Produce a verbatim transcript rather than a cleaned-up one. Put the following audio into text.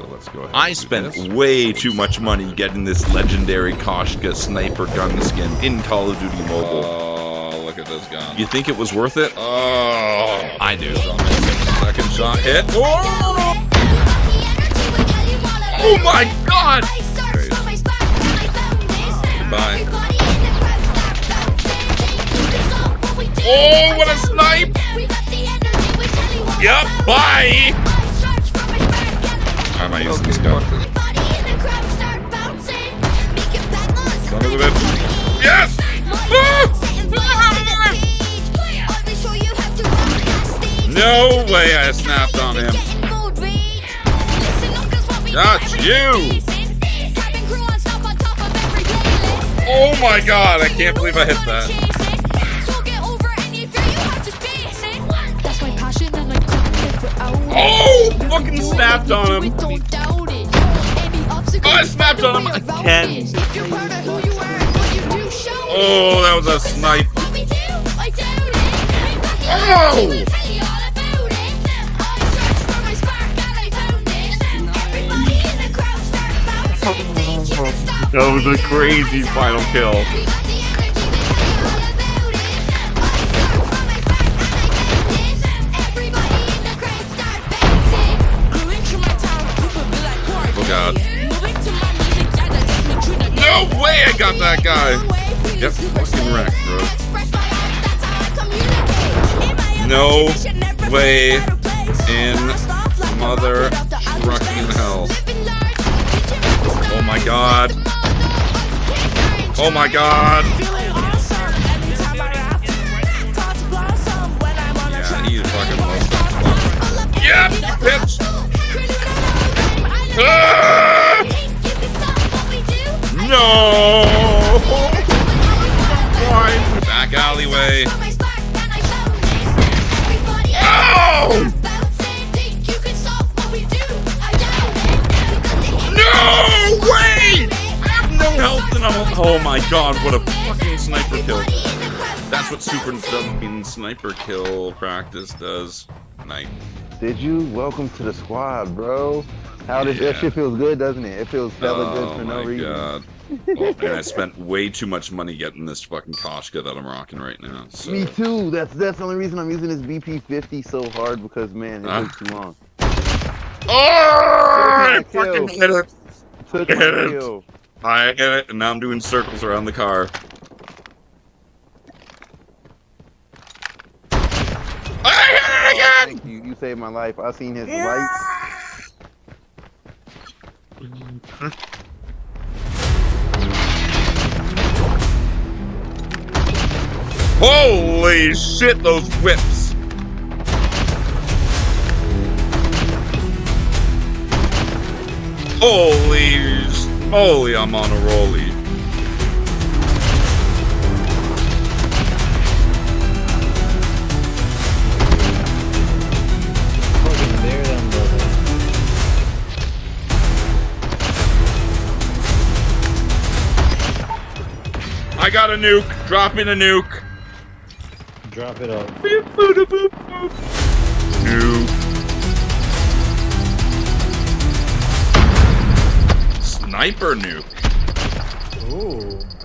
So let's go ahead. I spent this. way too much money getting this legendary Koshka sniper gun skin in Call of Duty Mobile. Oh, uh, look at this gun. You think it was worth it? Oh, uh, I do. Second shot hit. Whoa! Oh my God! Bye. Oh, what a snipe! Yep, bye! How am I using this gun? Son of a bitch. Yes! No way I snapped on him. Got you! Oh my God, I can't believe I hit that. Oh! Fucking snapped on him! Oh, I snapped on him again! Oh, that was a snipe! Oh! That was a crazy final kill. God. No way I got that guy! Yep, fucking wreck, bro. No way in mother trucking hell. Oh my God. Oh my God. Yeah, he fucking loves that fuck. Yep, bitch! Ah! No! Fine. Back alleyway. Oh! No way! I have no health and I'm. Oh my God! What a fucking sniper kill! That's what super dubbing sniper kill practice does. Night. Did you? Welcome to the squad, bro. How does yeah. That shit feels good, doesn't it? It feels hella oh, good for no reason. God. Oh man, I spent way too much money getting this fucking Koshka that I'm rocking right now. So. Me too. That's that's the only reason I'm using this B P fifty so hard because man, it uh. took too long. Oh! Took I fucking hit it. Took hit it. Kill. I hit it, and now I'm doing circles around the car. I hit it again. Oh, thank you. You saved my life. I seen his yeah. lights. Holy shit, those whips! Holy, holy, I'm on a rollie. I got a nuke. Drop in a nuke. Drop it up. Boop, boop, boop, boop, boop. Nuke. Sniper nuke. Ooh.